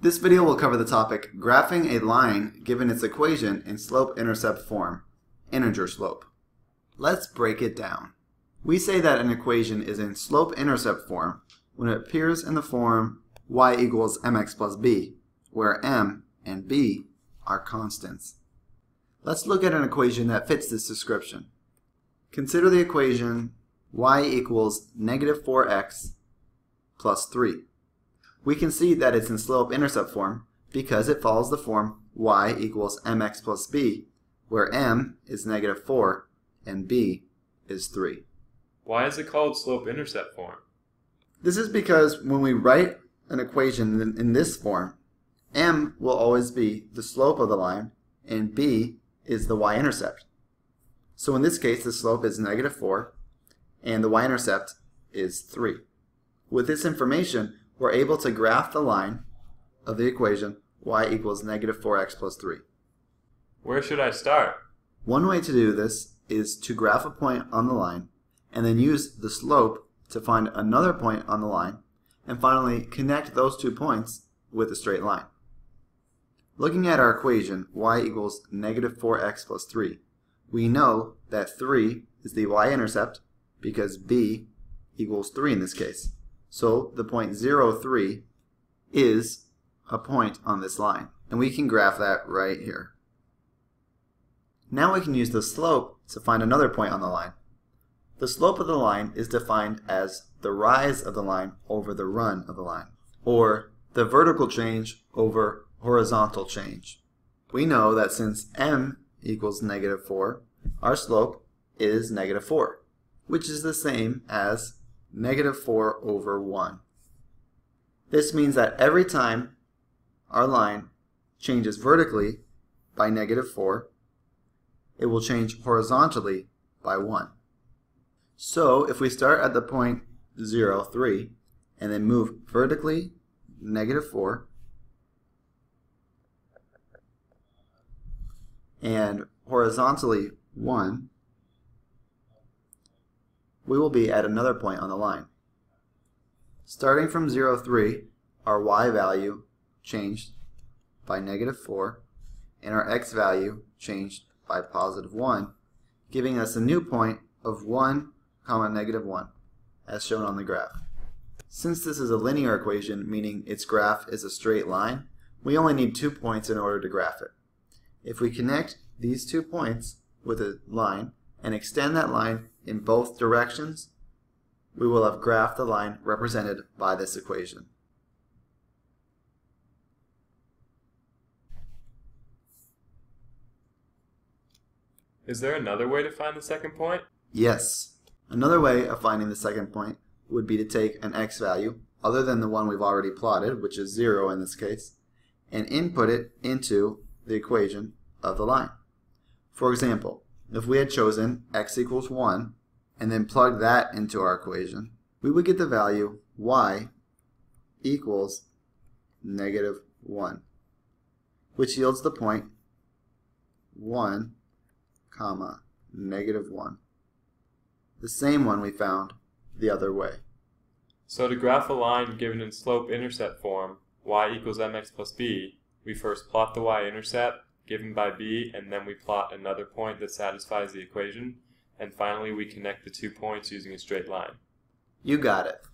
This video will cover the topic graphing a line given its equation in slope-intercept form, integer slope. Let's break it down. We say that an equation is in slope-intercept form when it appears in the form y equals mx plus b, where m and b are constants. Let's look at an equation that fits this description. Consider the equation y equals negative 4x plus 3. We can see that it's in slope-intercept form because it follows the form y equals mx plus b, where m is negative 4 and b is 3. Why is it called slope-intercept form? This is because when we write an equation in this form, m will always be the slope of the line and b is the y-intercept. So in this case, the slope is negative 4 and the y-intercept is 3. With this information, we're able to graph the line of the equation y equals negative 4x plus 3. Where should I start? One way to do this is to graph a point on the line and then use the slope to find another point on the line and finally connect those two points with a straight line. Looking at our equation y equals negative 4x plus 3, we know that 3 is the y-intercept because b equals 3 in this case. So the point 0,3 is a point on this line, and we can graph that right here. Now we can use the slope to find another point on the line. The slope of the line is defined as the rise of the line over the run of the line, or the vertical change over horizontal change. We know that since m equals negative 4, our slope is negative 4, which is the same as negative 4 over 1. This means that every time our line changes vertically by negative 4, it will change horizontally by 1. So if we start at the point 0,3 and then move vertically negative 4 and horizontally 1, we will be at another point on the line. Starting from 0,3, our y value changed by negative 4, and our x value changed by positive 1, giving us a new point of 1, negative 1, as shown on the graph. Since this is a linear equation, meaning its graph is a straight line, we only need 2 points in order to graph it. If we connect these 2 points with a line and extend that line in both directions, we will have graphed the line represented by this equation. Is there another way to find the second point? Yes. Another way of finding the second point would be to take an x value other than the one we've already plotted, which is 0 in this case, and input it into the equation of the line. For example, if we had chosen x equals 1 and then plugged that into our equation, we would get the value y equals negative 1, which yields the point 1, negative 1, the same one we found the other way. So to graph a line given in slope-intercept form, y equals mx plus b, we first plot the y-intercept given by b, and then we plot another point that satisfies the equation, and finally we connect the 2 points using a straight line. You got it.